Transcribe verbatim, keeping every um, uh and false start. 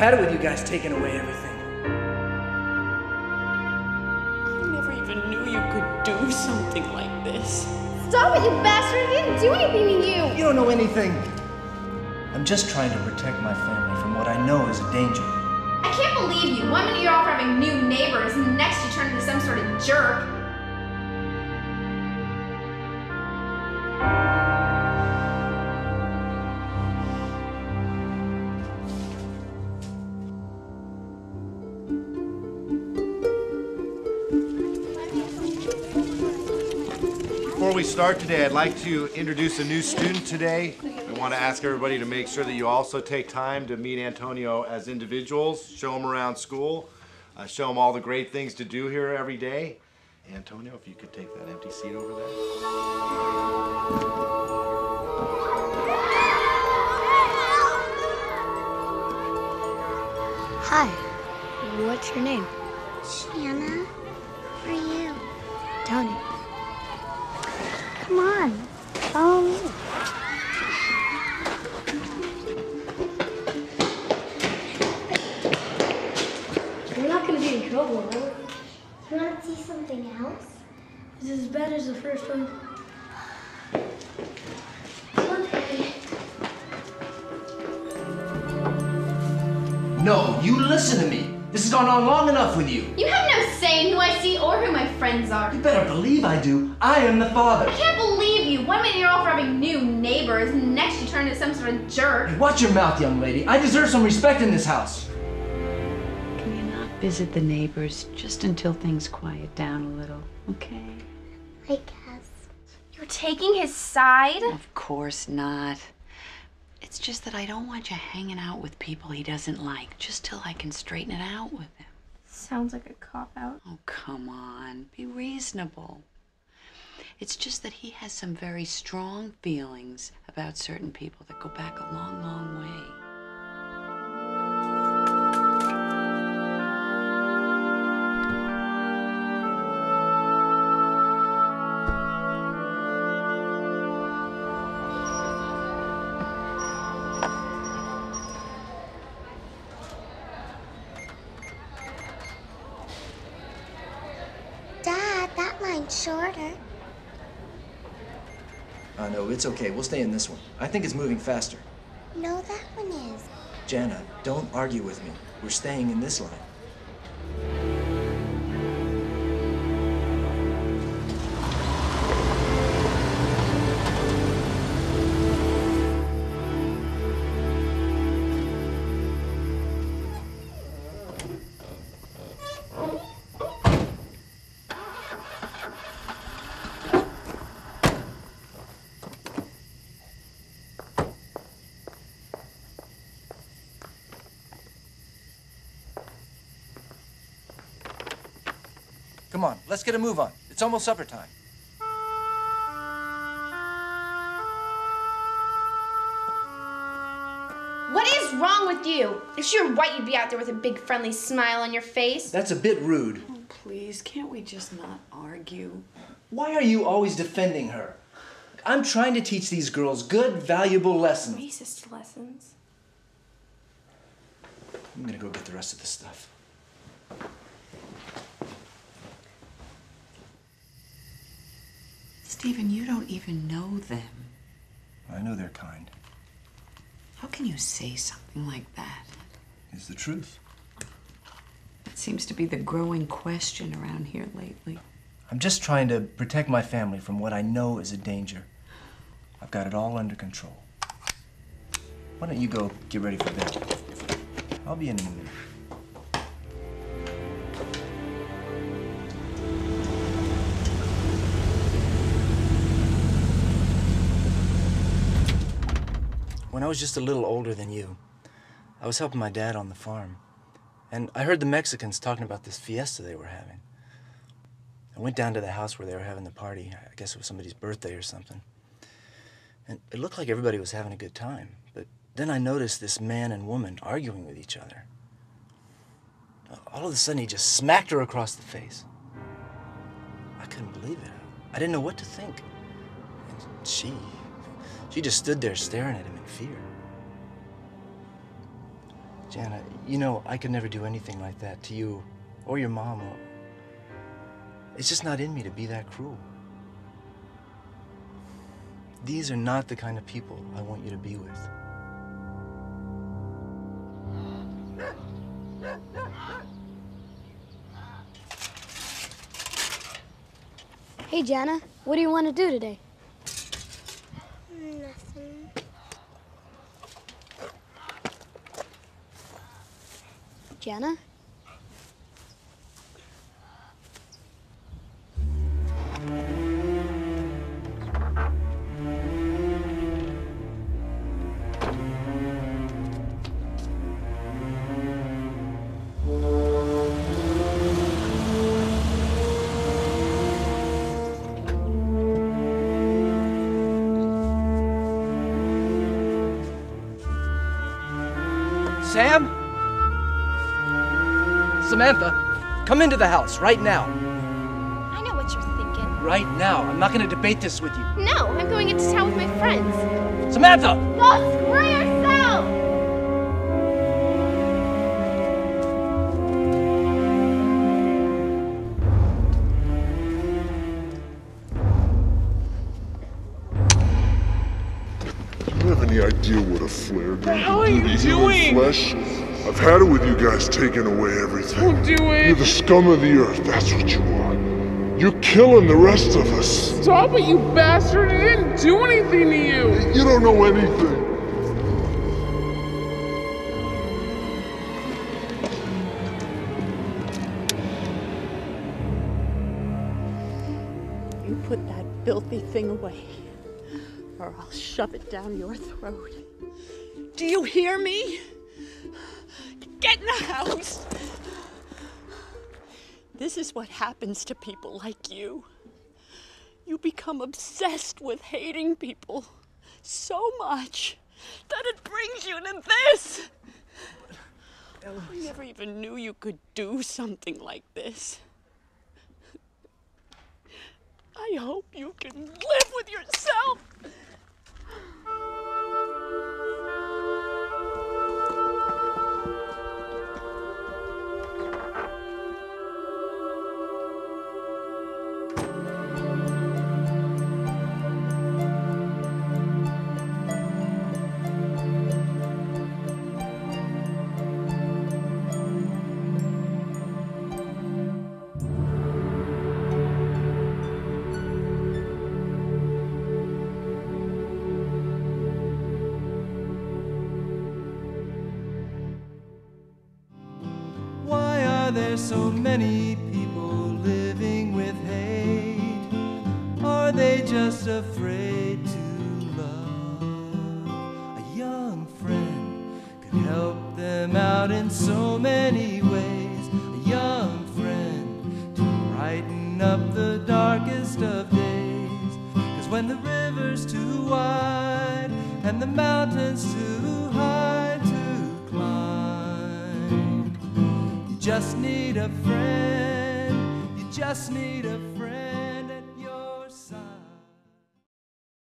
had it with you guys taking away everything. I never even knew you could do something like this. Stop it, you bastard! I didn't do anything to you! You don't know anything. I'm just trying to protect my family from what I know is a danger. I can't believe you. One minute you're off having new neighbors, and the next you turn into some sort of jerk. Before we start today, I'd like to introduce a new student today. I want to ask everybody to make sure that you also take time to meet Antonio as individuals, show him around school, uh, show him all the great things to do here every day. Antonio, if you could take that empty seat over there. Hi, what's your name? Janna, who are you? Tony. Come on. Oh. You're not going to be in trouble, right? You want to see something else? It's as bad as the first one. No, you listen to me. This has gone on long enough with you. You have no say in who I see or who my friends are. You better believe I do. I am the father. I can't believe you. One minute you're off robbing new neighbors, and next you turn into some sort of jerk. Hey, watch your mouth, young lady. I deserve some respect in this house. Can you not visit the neighbors just until things quiet down a little, okay? I guess. You're taking his side? Of course not. It's just that I don't want you hanging out with people he doesn't like, just till I can straighten it out with him. Sounds like a cop-out. Oh, come on. Be reasonable. It's just that he has some very strong feelings about certain people that go back a long, long way. Shorter. Uh, no, it's okay. We'll stay in this one. I think it's moving faster. No, that one is. Janna, don't argue with me. We're staying in this line. Come on, let's get a move on. It's almost supper time. What is wrong with you? If you were white, you'd be out there with a big friendly smile on your face. That's a bit rude. Oh, please, can't we just not argue? Why are you always defending her? I'm trying to teach these girls good, valuable lessons. Racist lessons. I'm gonna go get the rest of this stuff. Stephen, you don't even know them. I know their kind. How can you say something like that? It's the truth. That seems to be the growing question around here lately. I'm just trying to protect my family from what I know is a danger. I've got it all under control. Why don't you go get ready for bed? I'll be in in a minute. When I was just a little older than you, I was helping my dad on the farm, and I heard the Mexicans talking about this fiesta they were having. I went down to the house where they were having the party. I guess it was somebody's birthday or something. And it looked like everybody was having a good time, but then I noticed this man and woman arguing with each other. All of a sudden, he just smacked her across the face. I couldn't believe it. I didn't know what to think. And she... She just stood there staring at him in fear. Janna, you know, I could never do anything like that to you or your mom. Or... It's just not in me to be that cruel. These are not the kind of people I want you to be with. Hey, Janna, what do you want to do today? Nothing. Janna? Sam? Samantha, come into the house right now. I know what you're thinking. Right now. I'm not going to debate this with you. No, I'm going into town with my friends. Samantha! Go screw yourself! Do you have any idea what a flare gun is? What are you doing? Flesh? I've had it with you guys taking away everything. Don't do it. You're the scum of the earth. That's what you are. You're killing the rest of us. Stop it, you bastard. It didn't do anything to you. You don't know anything. You put that filthy thing away, or I'll shove it down your throat. Do you hear me? Get in the house! This is what happens to people like you. You become obsessed with hating people so much that it brings you to this! Ellen, I never even knew you could do something like this. I hope you can live with yourself! There's so many people living with hate. Are they just afraid to love? A young friend could help them out in so many ways. A young friend to brighten up the darkest of days. 'Cause when the river's too wide and the mountain's too high to climb, you just need a friend, you just need a friend.